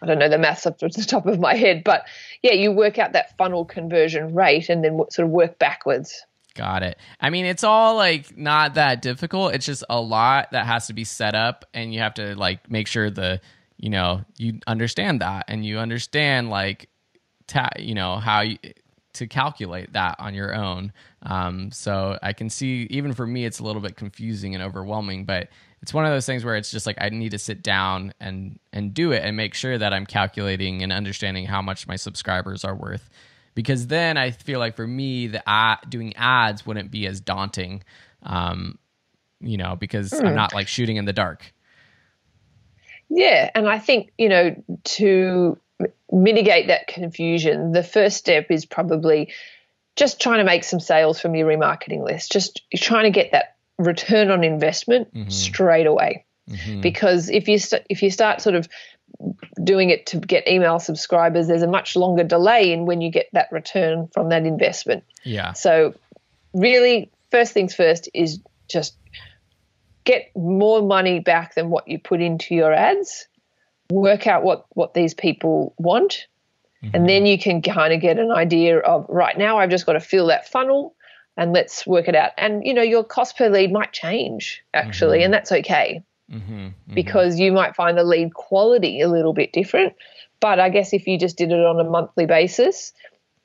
I don't know the maths off the top of my head, but yeah, you work out that funnel conversion rate and then sort of work backwards. Got it. I mean, it's all, like, not that difficult. It's just a lot that has to be set up, and you have to, like, make sure you know, you understand that, and you understand, like, you know, how to calculate that on your own. So I can see, even for me, it's a little bit confusing and overwhelming, but it's one of those things where it's just like, I need to sit down and do it and make sure that I'm calculating and understanding how much my subscribers are worth. Because then I feel like, for me, doing ads wouldn't be as daunting, you know, because I'm not, like, shooting in the dark. Yeah. And I think, you know, to mitigate that confusion, the first step is probably just trying to make some sales from your remarketing list. Just trying to get that return on investment straight away. Mm-hmm. Because if you start sort of doing it to get email subscribers, there's a much longer delay in when you get that return from that investment. Yeah. So really, first things first is just get more money back than what you put into your ads, work out what these people want, mm-hmm. and then you can kind of get an idea of, right now I've just got to fill that funnel and let's work it out. And, you know, your cost per lead might change actually, mm-hmm. and that's okay. Mm-hmm, mm-hmm. Because you might find the lead quality a little bit different. But I guess if you just did it on a monthly basis,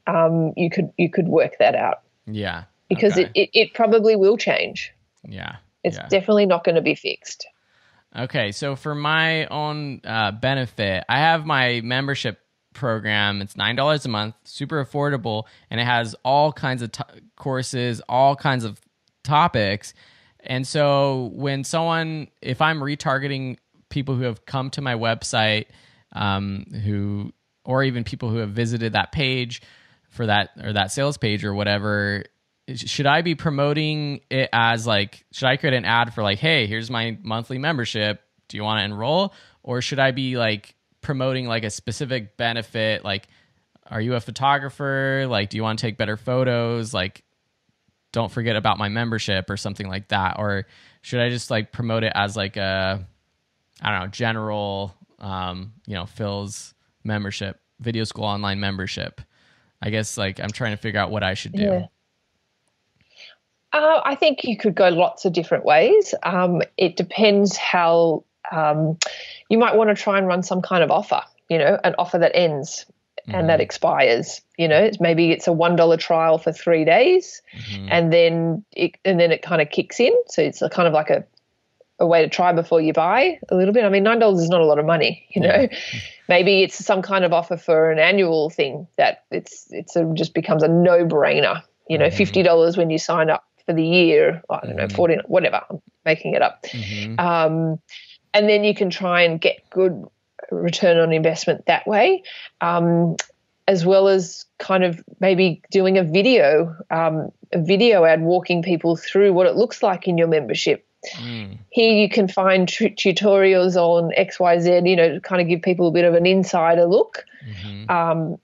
you could work that out. Yeah. Because okay. it probably will change. Yeah. It's definitely not going to be fixed. Okay. So for my own benefit, I have my membership program. It's $9 a month, super affordable, and it has all kinds of courses, all kinds of topics. And so when someone, if I'm retargeting people who have come to my website, or even people who have visited that page for that, or that sales page or whatever, should I be promoting it as like, should I create an ad for like, hey, here's my monthly membership, do you want to enroll? Or should I be like promoting like a specific benefit? Like, are you a photographer? Like, do you want to take better photos? Like, don't forget about my membership or something like that? Or should I just like promote it as like a, I don't know, general, you know, Phil's membership, video school online membership? I guess like I'm trying to figure out what I should do. Yeah. I think you could go lots of different ways. It depends how, you might want to try and run some kind of offer, you know, an offer that ends and that expires, you know, maybe it's a $1 trial for 3 days, mm-hmm. and then it kind of kicks in. So it's a kind of like a way to try before you buy a little bit. I mean, $9 is not a lot of money, you know, maybe it's some kind of offer for an annual thing that it's just becomes a no brainer, you know, mm-hmm. $50 when you sign up for the year, I don't know, 40, whatever, I'm making it up. Mm-hmm. And then you can try and get good return on investment that way, as well as kind of maybe doing a video ad walking people through what it looks like in your membership. Mm. Here you can find tutorials on XYZ, you know, to kind of give people a bit of an insider look. Mm-hmm.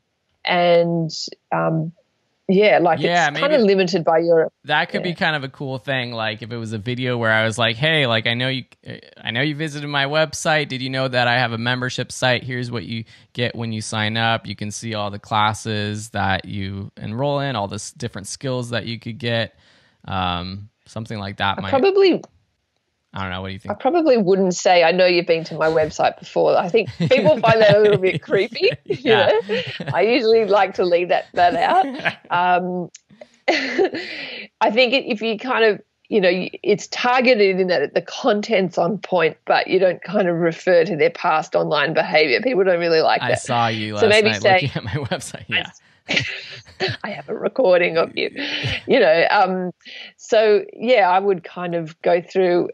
It's kind of limited by Europe. That could be kind of a cool thing. Like if it was a video where I was like, hey, like I know you visited my website. Did you know that I have a membership site? Here's what you get when you sign up. You can see all the classes that you enroll in, all the different skills that you could get. Something like that. I don't know. What do you think? I probably wouldn't say, I know you've been to my website before. I think people find that a little bit creepy. Yeah. You know? I usually like to leave that out. I think if you kind of, you know, it's targeted in that the content's on point, but you don't kind of refer to their past online behavior. People don't really like that. I saw you last night looking at my website. Yeah. I have a recording of you, you know. So yeah, I would kind of go through,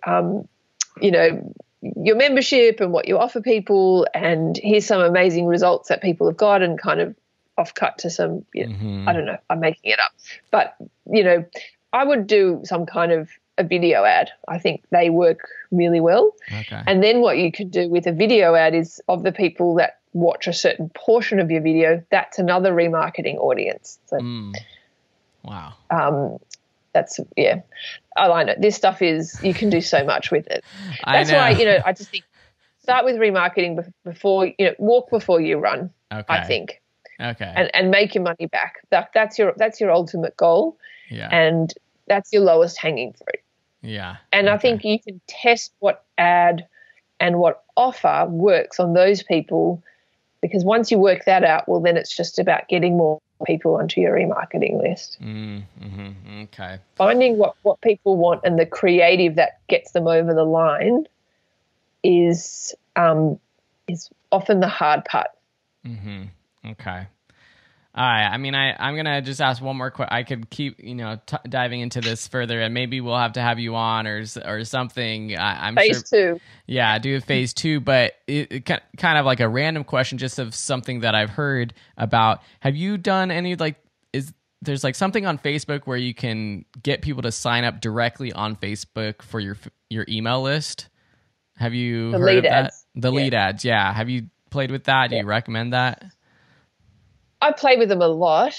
you know, your membership and what you offer people, and here's some amazing results that people have got, and kind of offcut to some, you know, I don't know, I'm making it up, but you know, I would do some kind of a video ad. I think they work really well. Okay. And then what you could do with a video ad is of the people that watch a certain portion of your video, that's another remarketing audience. So, wow. I know this stuff is, you can do so much with it. That's why, you know, I just think start with remarketing before, you know, walk before you run, okay. I think. Okay. And make your money back. That's your ultimate goal. Yeah. And that's your lowest hanging fruit. Yeah. And okay. I think you can test what ad and what offer works on those people, because once you work that out, well, then it's just about getting more people onto your remarketing list. Mm-hmm. Okay. Finding what people want and the creative that gets them over the line is often the hard part. Mm-hmm. Okay. All right. I mean, I'm going to just ask one more question. I could keep, you know, diving into this further, and maybe we'll have to have you on or something. I'm phase sure, two. Yeah, do phase two, but it kind of like a random question just of something that I've heard about. Have you done any, like, there's like something on Facebook where you can get people to sign up directly on Facebook for your email list? Have you heard of that? The lead ads. Yeah. Have you played with that? Do you recommend that? I play with them a lot.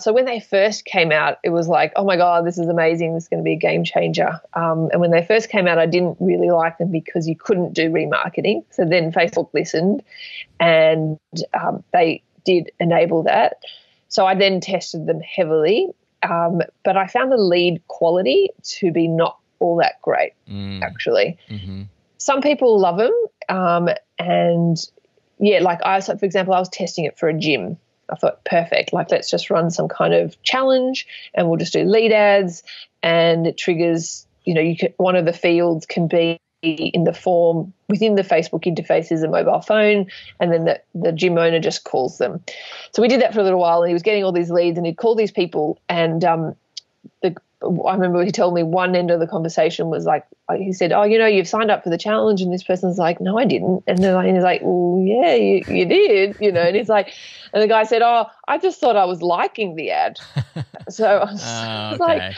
So when they first came out, it was like, oh my God, this is amazing. This is going to be a game changer. And when they first came out, I didn't really like them because you couldn't do remarketing. So then Facebook listened and they did enable that. So I then tested them heavily. But I found the lead quality to be not all that great, actually. Mm-hmm. Some people love them. And yeah, like for example, I was testing it for a gym. I thought, perfect, like let's just run some kind of challenge and we'll just do lead ads, and it triggers, you know, you can, one of the fields can be in the form within the Facebook interface is a mobile phone, and then the gym owner just calls them. So we did that for a little while, and he was getting all these leads and he'd call these people, and I remember he told me one end of the conversation was like, he said, oh, you know, you've signed up for the challenge. And this person's like, no, I didn't. And then he's like, well, yeah, you did, you know. And he's like, and the guy said, oh, I just thought I was liking the ad. So I was like,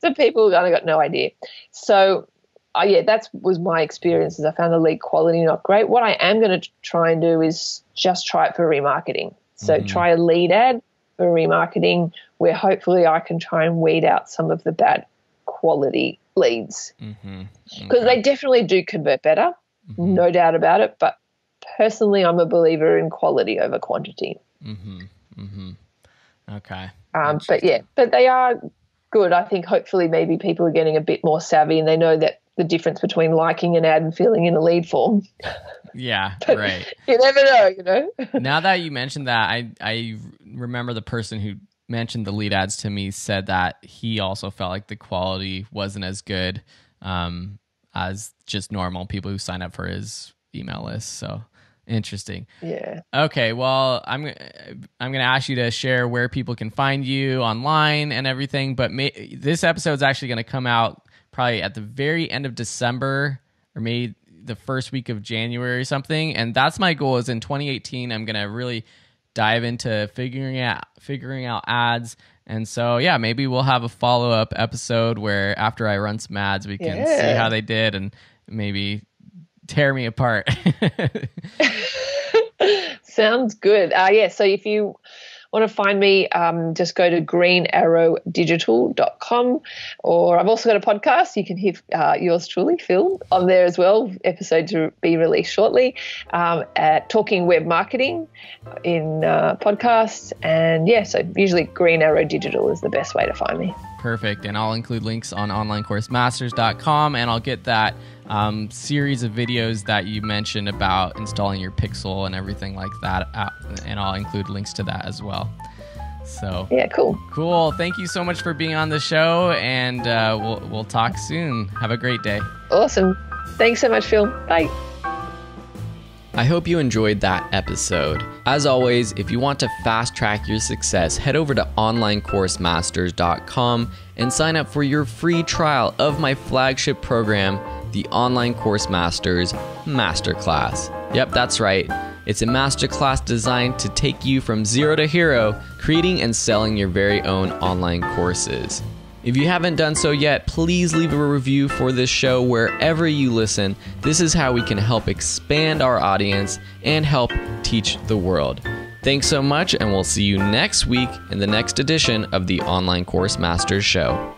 so people kind of got no idea. So, yeah, that was my experience. I found the lead quality not great. What I am going to try and do is just try it for remarketing. So try a lead ad for remarketing, where hopefully I can try and weed out some of the bad quality leads, because they definitely do convert better, no doubt about it. But personally, I'm a believer in quality over quantity. Okay. But yeah, but they are good. I think hopefully maybe people are getting a bit more savvy and they know that the difference between liking an ad and feeling in a lead form. Yeah, right. You never know, you know. Now that you mentioned that, I remember the person who mentioned the lead ads to me said that he also felt like the quality wasn't as good as just normal people who sign up for his email list. So interesting. Yeah. Okay. Well, I'm going to ask you to share where people can find you online and everything, but this episode is actually going to come out probably at the very end of December, or maybe the first week of January or something. And that's my goal, is in 2018, I'm going to really dive into figuring out ads. And so, yeah, maybe we'll have a follow-up episode where after I run some ads, we can see how they did and maybe tear me apart. Sounds good. Yeah. So if you want to find me, just go to greenarrowdigital.com, or I've also got a podcast. You can hear yours truly, Phil, on there as well, episode to be released shortly, at Talking Web Marketing in podcasts. And yeah, so usually Green Arrow Digital is the best way to find me. Perfect. And I'll include links on OnlineCourseMasters.com, and I'll get that series of videos that you mentioned about installing your Pixel and everything like that, and I'll include links to that as well. So yeah, cool. Thank you so much for being on the show, and we'll talk soon. Have a great day. Awesome. Thanks so much, Phil. Bye. I hope you enjoyed that episode. As always, if you want to fast track your success, head over to OnlineCourseMasters.com and sign up for your free trial of my flagship program, the Online Course Masters Masterclass. Yep, that's right. It's a masterclass designed to take you from zero to hero, creating and selling your very own online courses. If you haven't done so yet, please leave a review for this show wherever you listen. This is how we can help expand our audience and help teach the world. Thanks so much, and we'll see you next week in the next edition of the Online Course Masters Show.